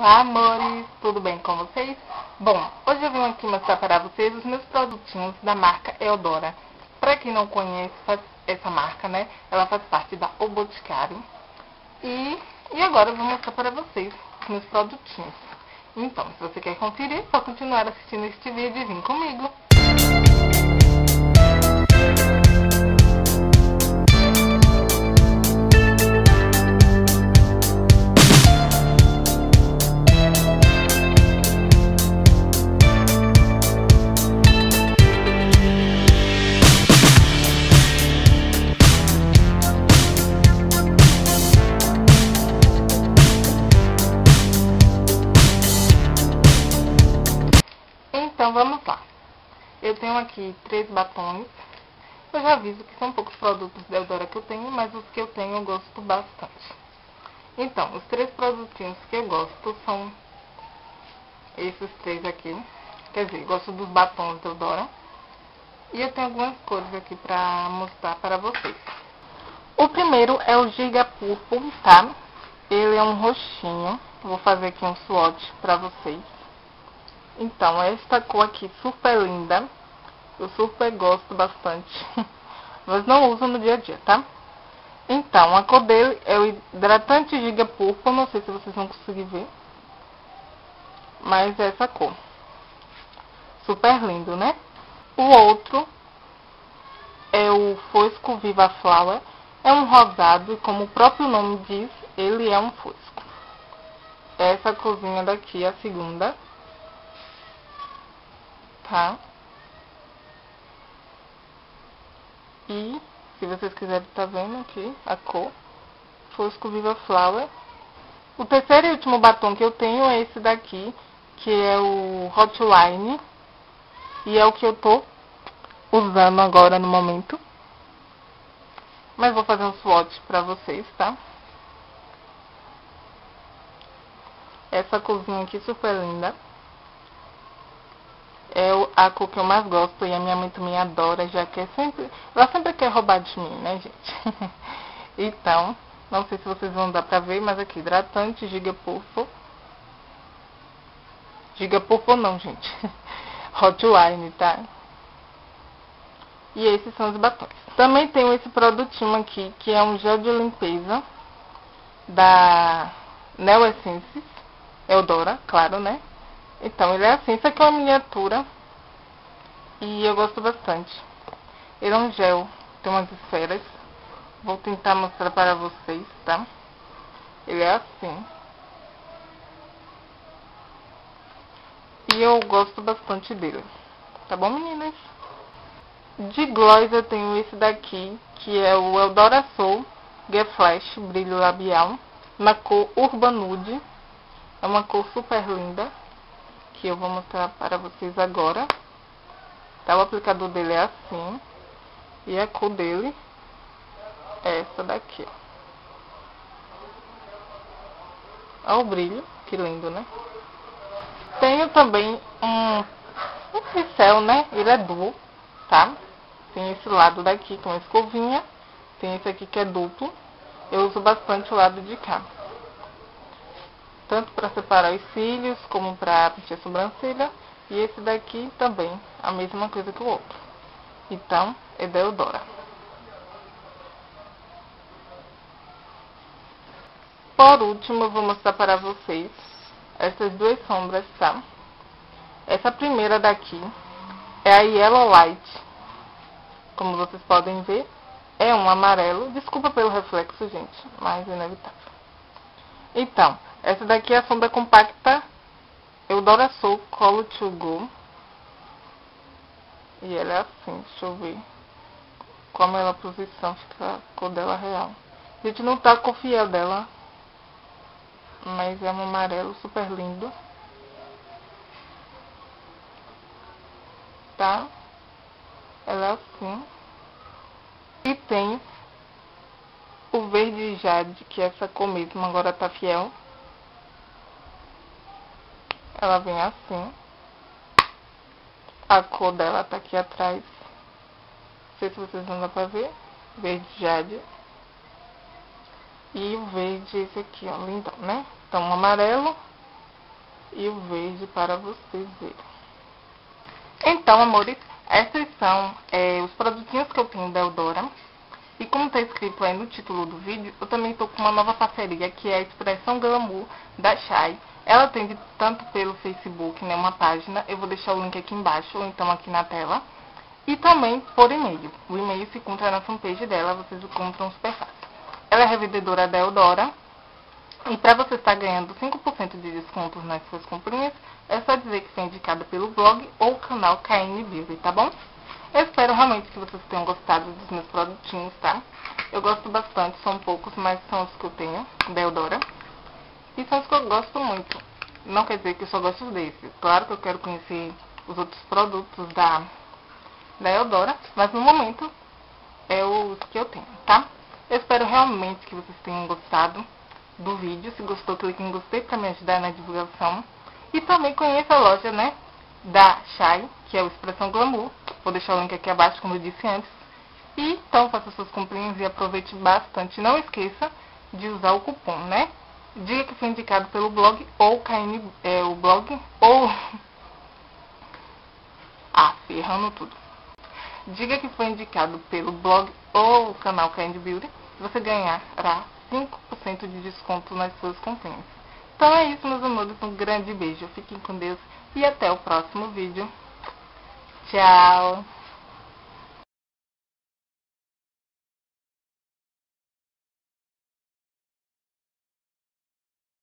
Olá, amores! Tudo bem com vocês? Bom, hoje eu vim aqui mostrar para vocês os meus produtinhos da marca Eudora. Para quem não conhece essa marca, né? Ela faz parte da O Boticário. E agora eu vou mostrar para vocês os meus produtinhos. Então, se você quer conferir, é só continuar assistindo este vídeo e vir comigo. Então vamos lá. Eu tenho aqui 3 batons. Eu já aviso que são poucos produtos da Eudora que eu tenho, mas os que eu tenho eu gosto bastante. Então, os 3 produtinhos que eu gosto são esses 3 aqui. Quer dizer, eu gosto dos batons da Eudora. E eu tenho algumas cores aqui pra mostrar para vocês. O primeiro é o Giga Purple, tá? Ele é um roxinho. Vou fazer aqui um swatch pra vocês. Então, esta cor aqui, super linda. Eu super gosto bastante. Mas não uso no dia a dia, tá? Então, a cor dele é o hidratante Giga Purple. Não sei se vocês vão conseguir ver. Mas é essa cor. Super lindo, né? O outro é o Fosco Viva Flower. É um rosado e, como o próprio nome diz, ele é um fosco. Essa corzinha daqui é a segunda. Tá? E, se vocês quiserem, tá vendo aqui a cor Fosco Viva Flower. O terceiro e último batom que eu tenho é esse daqui, que é o Hotline. E é o que eu tô usando agora no momento. Mas vou fazer um swatch pra vocês, tá? Essa corzinha aqui super linda. É a cor que eu mais gosto e a minha mãe também adora, já que ela sempre quer roubar de mim, né, gente? Então, não sei se vocês vão dar pra ver, mas aqui, hidratante Giga Purple. Giga Purple não, gente. Hotline, tá? E esses são os batons. Também tenho esse produtinho aqui, que é um gel de limpeza da Neo Essences. Eudora, claro, né? Então, ele é assim, isso aqui é uma miniatura e eu gosto bastante. Ele é um gel, tem umas esferas, vou tentar mostrar para vocês, tá? Ele é assim. E eu gosto bastante dele, tá bom, meninas? De gloss eu tenho esse daqui, que é o Eudora Soul Get Flash Brilho Labial, na cor Urban Nude, é uma cor super linda. Que eu vou mostrar para vocês agora. Tá, o aplicador dele é assim. E a cor dele é essa daqui. Olha o brilho. Que lindo, né? Tenho também um pincel, né? Ele é duplo, tá? Tem esse lado daqui com escovinha. Tem esse aqui que é duplo. Eu uso bastante o lado de cá. Tanto para separar os cílios, como para pintar a sobrancelha. E esse daqui também, a mesma coisa que o outro. Então, é da Eudora. Por último, eu vou mostrar para vocês essas 2 sombras, tá? Essa primeira daqui é a Yellow Light. Como vocês podem ver, é um amarelo. Desculpa pelo reflexo, gente, mas é inevitável. Então, essa daqui é a sombra compacta Eudora Soul Color to Go. E ela é assim, deixa eu ver como ela posição, fica a cor dela real. A gente não tá com o fiel dela, mas é um amarelo super lindo. Tá? Ela é assim. E tem o verde jade, que é essa cor mesmo, agora tá fiel. Ela vem assim. A cor dela tá aqui atrás. Não sei se vocês vão dar pra ver. Verde jade. E o verde esse aqui, ó, lindão, né? Então, um amarelo e o verde para você ver. Então, amores, esses são os produtinhos que eu tenho da Eudora. E como está escrito aí no título do vídeo, eu também estou com uma nova parceria, que é a Expressão Glamour da Shai. Ela atende tanto pelo Facebook, né, uma página, eu vou deixar o link aqui embaixo, ou então aqui na tela. E também por e-mail. O e-mail se encontra na fanpage dela, vocês encontram super fácil. Ela é revendedora da Eudora. E para você estar ganhando 5% de desconto nas suas comprinhas, é só dizer que foi indicada pelo blog ou canal KN Beauty, tá bom? Eu espero realmente que vocês tenham gostado dos meus produtinhos, tá? Eu gosto bastante, são poucos, mas são os que eu tenho, da Eudora. E são os que eu gosto muito. Não quer dizer que eu só gosto desses. Claro que eu quero conhecer os outros produtos da Eudora, mas no momento é os que eu tenho, tá? Eu espero realmente que vocês tenham gostado do vídeo. Se gostou, clique em gostei para me ajudar na divulgação. E também conheça a loja, né, da Shai, que é o Expressão Glamour. Vou deixar o link aqui abaixo, como eu disse antes. E então faça suas comprinhas e aproveite bastante. Não esqueça de usar o cupom, né? Diga que foi indicado pelo blog ou o blog ou... Ah, ferrando tudo. Diga que foi indicado pelo blog ou o canal KN Beauty. Você ganhará 5% de desconto nas suas comprinhas. Então é isso, meus amores. Um grande beijo. Fiquem com Deus e até o próximo vídeo. Tchau!